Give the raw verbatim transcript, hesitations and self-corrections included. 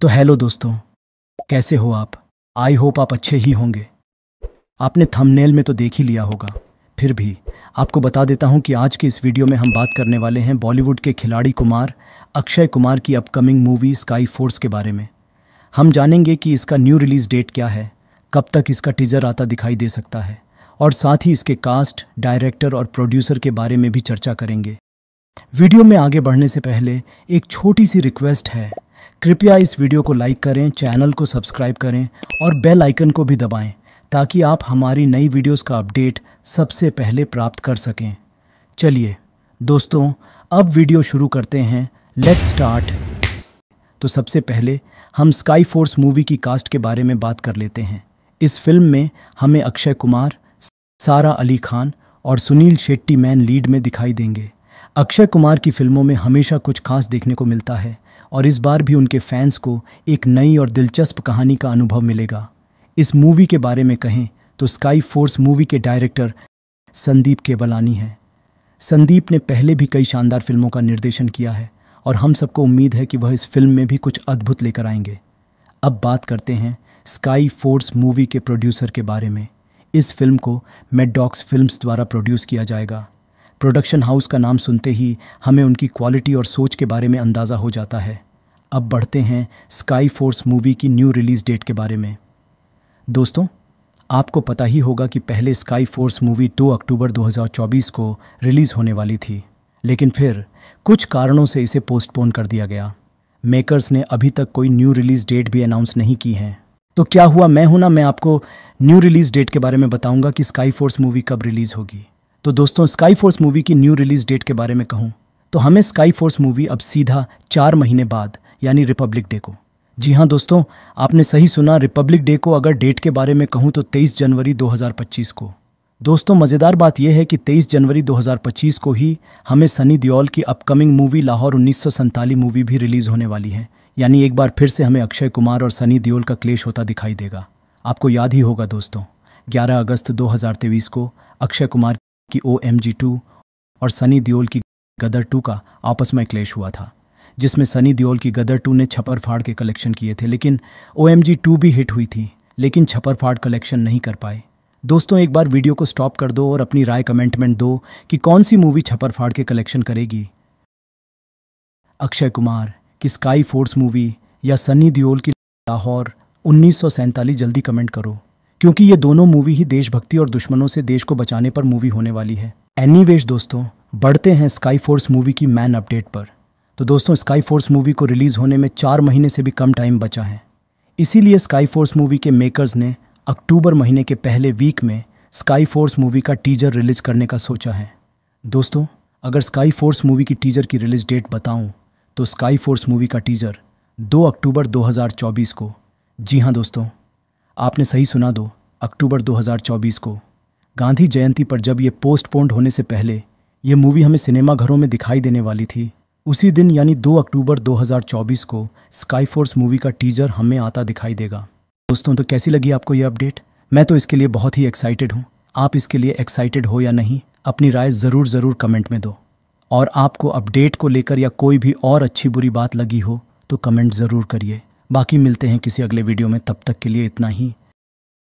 तो हेलो दोस्तों, कैसे हो आप? आई होप आप अच्छे ही होंगे। आपने थंबनेल में तो देख ही लिया होगा, फिर भी आपको बता देता हूं कि आज के इस वीडियो में हम बात करने वाले हैं बॉलीवुड के खिलाड़ी कुमार अक्षय कुमार की अपकमिंग मूवी स्काई फोर्स के बारे में। हम जानेंगे कि इसका न्यू रिलीज़ डेट क्या है, कब तक इसका टीजर आता दिखाई दे सकता है, और साथ ही इसके कास्ट, डायरेक्टर और प्रोड्यूसर के बारे में भी चर्चा करेंगे। वीडियो में आगे बढ़ने से पहले एक छोटी सी रिक्वेस्ट है, कृपया इस वीडियो को लाइक करें, चैनल को सब्सक्राइब करें और बेल आइकन को भी दबाएं ताकि आप हमारी नई वीडियोस का अपडेट सबसे पहले प्राप्त कर सकें। चलिए दोस्तों, अब वीडियो शुरू करते हैं। Let's start. तो सबसे पहले हम स्काई फोर्स मूवी की कास्ट के बारे में बात कर लेते हैं। इस फिल्म में हमें अक्षय कुमार, सारा अली खान और सुनील शेट्टी मैन लीड में दिखाई देंगे। अक्षय कुमार की फिल्मों में हमेशा कुछ खास देखने को मिलता है और इस बार भी उनके फैंस को एक नई और दिलचस्प कहानी का अनुभव मिलेगा। इस मूवी के बारे में कहें तो स्काई फोर्स मूवी के डायरेक्टर संदीप केवलानी हैं। संदीप ने पहले भी कई शानदार फिल्मों का निर्देशन किया है और हम सबको उम्मीद है कि वह इस फिल्म में भी कुछ अद्भुत लेकर आएंगे। अब बात करते हैं स्काई फोर्स मूवी के प्रोड्यूसर के बारे में। इस फिल्म को मैडॉक्स फिल्म्स द्वारा प्रोड्यूस किया जाएगा। प्रोडक्शन हाउस का नाम सुनते ही हमें उनकी क्वालिटी और सोच के बारे में अंदाज़ा हो जाता है। अब बढ़ते हैं स्काई फोर्स मूवी की न्यू रिलीज़ डेट के बारे में। दोस्तों, आपको पता ही होगा कि पहले स्काई फोर्स मूवी दो अक्टूबर दो हज़ार चौबीस को रिलीज़ होने वाली थी, लेकिन फिर कुछ कारणों से इसे पोस्टपोन कर दिया गया। मेकर्स ने अभी तक कोई न्यू रिलीज़ डेट भी अनाउंस नहीं की है। तो क्या हुआ मैं हूं ना, मैं आपको न्यू रिलीज़ डेट के बारे में बताऊँगा कि स्काई फोर्स मूवी कब रिलीज़ होगी। तो दोस्तों, स्काई फोर्स मूवी की न्यू रिलीज़ डेट के बारे में कहूँ तो हमें स्काई फोर्स मूवी अब सीधा चार महीने बाद यानी रिपब्लिक डे को, जी हाँ दोस्तों, आपने सही सुना, रिपब्लिक डे को अगर डेट के बारे में कहूँ तो तेईस जनवरी दो हज़ार पच्चीस को। दोस्तों, मज़ेदार बात यह है कि तेईस जनवरी दो हज़ार पच्चीस को ही हमें सनी देओल की अपकमिंग मूवी लाहौर उन्नीस सौ सैंतालीस मूवी भी रिलीज़ होने वाली है। यानी एक बार फिर से हमें अक्षय कुमार और सनी देओल का क्लेश होता दिखाई देगा। आपको याद ही होगा दोस्तों, ग्यारह अगस्त दो हज़ार तेईस को अक्षय कुमार की ओ एम जी टू और सनी देओल की गदर टू का आपस में क्लेश हुआ था, जिसमें सनी देओल की गदर टू ने छपर फाड़ के कलेक्शन किए थे, लेकिन ओ एम जी टू भी हिट हुई थी, लेकिन छपर फाड़ कलेक्शन नहीं कर पाए। दोस्तों, एक बार वीडियो को स्टॉप कर दो और अपनी राय कमेंट में दो कि कौन सी मूवी छपर फाड़ के कलेक्शन करेगी, अक्षय कुमार की स्काई फोर्स मूवी या सनी देओल की लाहौर उन्नीस सौ सैंतालीस। जल्दी कमेंट करो, क्योंकि ये दोनों मूवी ही देशभक्ति और दुश्मनों से देश को बचाने पर मूवी होने वाली है। एनीवेज दोस्तों, बढ़ते हैं स्काई फोर्स मूवी की मैन अपडेट पर। तो दोस्तों, स्काई फोर्स मूवी को रिलीज़ होने में चार महीने से भी कम टाइम बचा है, इसीलिए स्काई फोर्स मूवी के मेकर्स ने अक्टूबर महीने के पहले वीक में स्काई फोर्स मूवी का टीजर रिलीज़ करने का सोचा है। दोस्तों, अगर स्काई फोर्स मूवी की टीजर की रिलीज़ डेट बताऊँ तो स्काई फोर्स मूवी का टीजर दो अक्टूबर दो हज़ार चौबीस को, जी हाँ दोस्तों, आपने सही सुना, दो अक्टूबर दो हज़ार चौबीस को, गांधी जयंती पर जब ये पोस्टपोन्ड होने से पहले ये मूवी हमें सिनेमाघरों में दिखाई देने वाली थी, उसी दिन यानी दो अक्टूबर दो हज़ार चौबीस को स्काई फोर्स मूवी का टीजर हमें आता दिखाई देगा। दोस्तों, तो कैसी लगी आपको ये अपडेट? मैं तो इसके लिए बहुत ही एक्साइटेड हूँ। आप इसके लिए एक्साइटेड हो या नहीं, अपनी राय ज़रूर ज़रूर कमेंट में दो। और आपको अपडेट को लेकर या कोई भी और अच्छी बुरी बात लगी हो तो कमेंट ज़रूर करिए। बाकी मिलते हैं किसी अगले वीडियो में, तब तक के लिए इतना ही।